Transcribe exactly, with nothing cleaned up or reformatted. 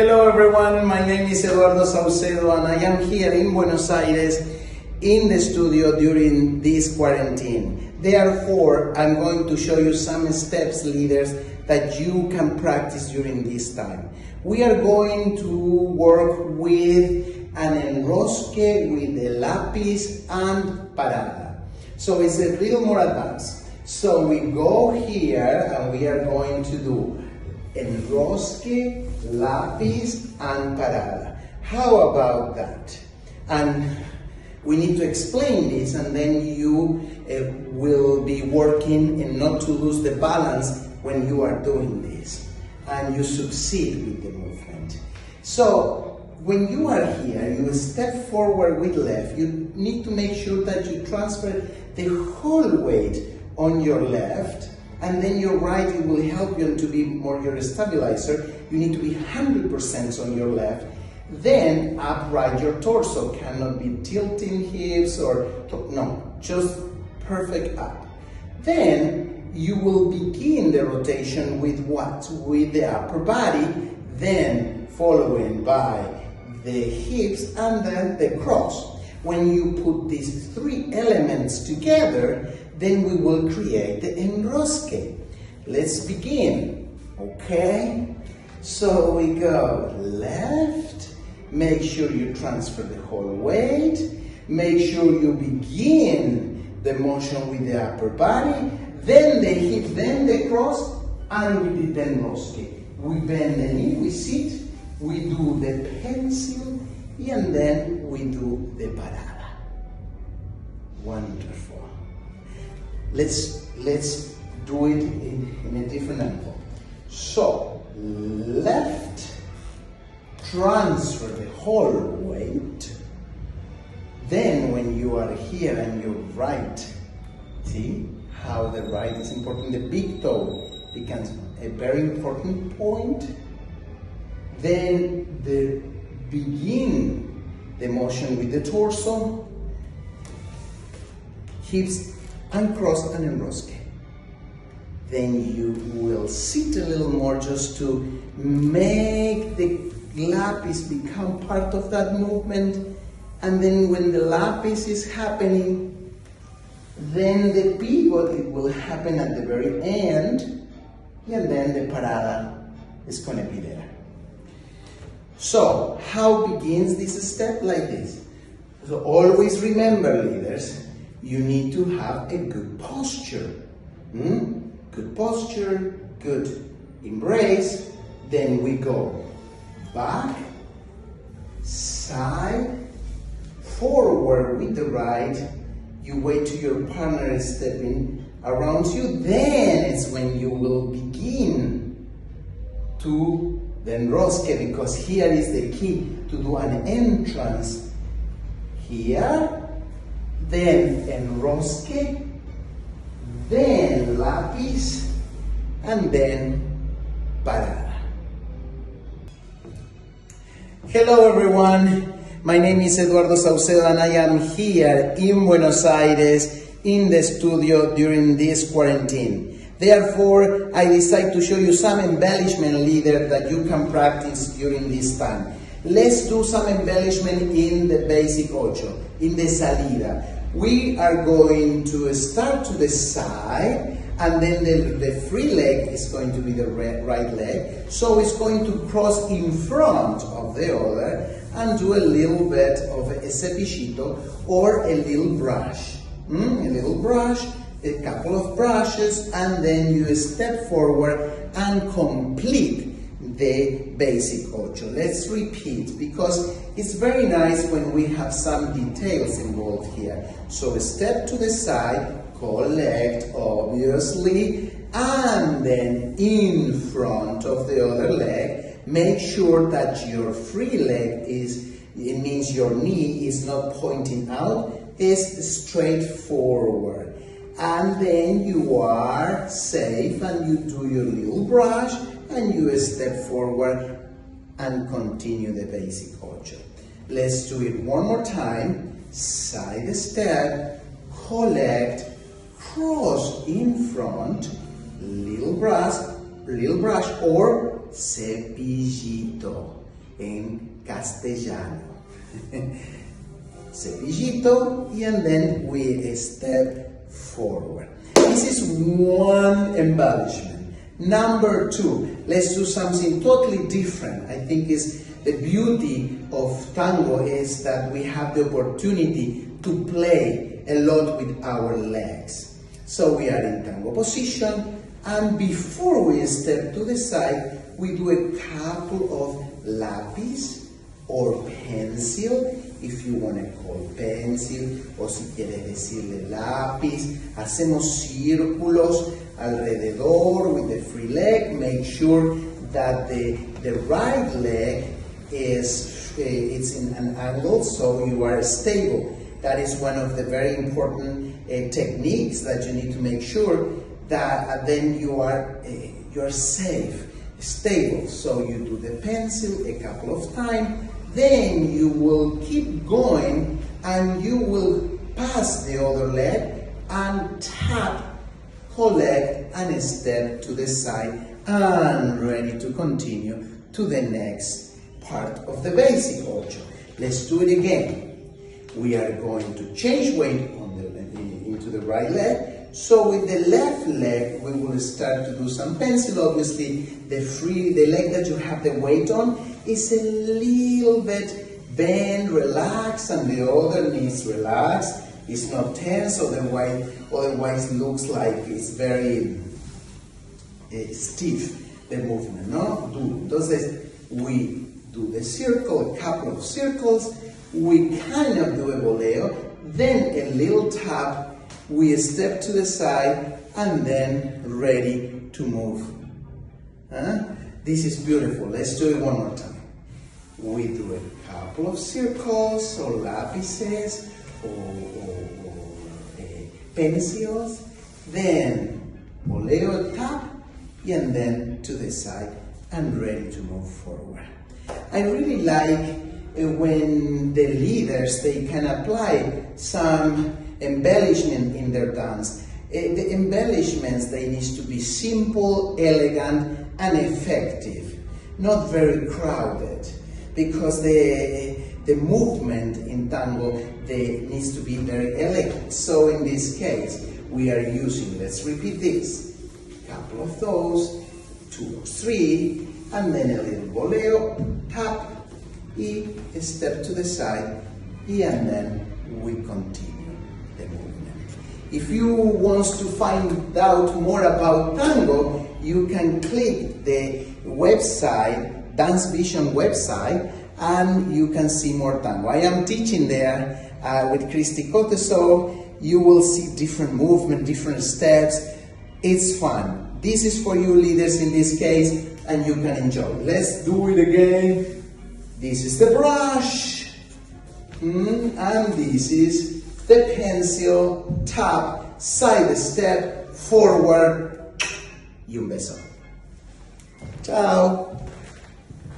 Hello everyone, my name is Eduardo Saucedo and I am here in Buenos Aires in the studio during this quarantine. Therefore, I'm going to show you some steps, leaders, that you can practice during this time. We are going to work with an enrosque, with a lápiz and parada. So it's a little more advanced. So we go here and we are going to do enrosque, lápiz, and parada. How about that? And we need to explain this, and then you uh, will be working and not to lose the balance when you are doing this, and you succeed with the movement. So when you are here, you step forward with left. You need to make sure that you transfer the whole weight on your left, and then your right, it will help you to be more your stabilizer. You need to be one hundred percent on your left. Then upright your torso, cannot be tilting hips or, no, just perfect up. Then you will begin the rotation with what? With the upper body, then following by the hips and then the cross. When you put these three elements together, then we will create the enrosque. Let's begin, okay? So we go left, make sure you transfer the whole weight, make sure you begin the motion with the upper body, then the hip, then the cross, and we did the enrosque. We bend the knee, we sit, we do the pencil, and then we do the parada. Wonderful. Let's, let's do it in, in a different angle. So, left, transfer the whole weight. Then when you are here and your right, see how the right is important. The big toe becomes a very important point. Then the begin the motion with the torso, hips, and cross and enrosque. Then you will sit a little more just to make the lápiz become part of that movement. And then when the lápiz is happening, then the pivot, it will happen at the very end. And then the parada is going to be there. So, how begins this step? Like this. So always remember, leaders, you need to have a good posture. Hmm? Good posture, good embrace. Then we go back, side, forward with the right. You wait till your partner is stepping around you. Then it's when you will begin to the enrosque, because here is the key to do an entrance. Here. Then enrosque, then lápiz, and then parada. Hello everyone, my name is Eduardo Saucedo and I am here in Buenos Aires in the studio during this quarantine. Therefore, I decide to show you some embellishment, leader, that you can practice during this time. Let's do some embellishment in the basic ocho, in the salida. We are going to start to the side, and then the, the free leg is going to be the right leg. So it's going to cross in front of the other and do a little bit of a cepillito or a little brush. Mm, a little brush, a couple of brushes, and then you step forward and complete the basic ocho. Let's repeat, because it's very nice when we have some details involved here. So step to the side, collect obviously, and then in front of the other leg. Make sure that your free leg is, it means your knee is not pointing out, is straight forward. And then you are safe and you do your little brush, and you step forward and continue the basic ocho. Let's do it one more time. Side step, collect, cross in front, little brush, little brush or cepillito. in castellano. Cepillito, and then we step forward. This is one embellishment. Number two, let's do something totally different. I think is the beauty of tango is that we have the opportunity to play a lot with our legs. So we are in tango position, and before we step to the side, we do a couple of lápiz or pencil, if you want to call pencil, o si quieres decirle lápiz. Hacemos círculos alrededor with the free leg. Make sure that the, the right leg is it's in an angle, so you are stable. That is one of the very important uh, techniques that you need to make sure that uh, then you are uh, you're safe, stable. So you do the pencil a couple of times. Then you will keep going and you will pass the other leg and tap, collect, and step to the side, and ready to continue to the next part of the basic ocho. Let's do it again. We are going to change weight on the, into the right leg. So with the left leg, we will start to do some pencil. Obviously, the free, the leg that you have the weight on, is a little bit bend, relax, and the other knees relax. It's not tense, otherwise, otherwise looks like it's very uh, stiff, the movement, no? Do. Entonces, we do the circle, a couple of circles, we kind of do a voleo, then a little tap, we step to the side, and then ready to move. Huh? This is beautiful. Let's do it one more time. We do a couple of circles, or lápices, or, or, or uh, pencils, then voleo tap, and then to the side, and ready to move forward. I really like uh, when the leaders, they can apply some embellishment in their dance. Uh, the embellishments, they need to be simple, elegant, and effective, not very crowded, because the, the movement in tango they, needs to be very elegant. So in this case, we are using, let's repeat this, a couple of those, two or three, and then a little voleo, tap, y step to the side, y and then we continue the movement. If you want to find out more about tango, you can click the website, Dance Vision website, and you can see more tango. I am teaching there uh, with Christy Cotoso. You will see different movement, different steps. It's fun. This is for you leaders in this case, and you can enjoy. Let's do it again. This is the brush, mm, and this is the pencil, tap, side step, forward, y un beso. Chao.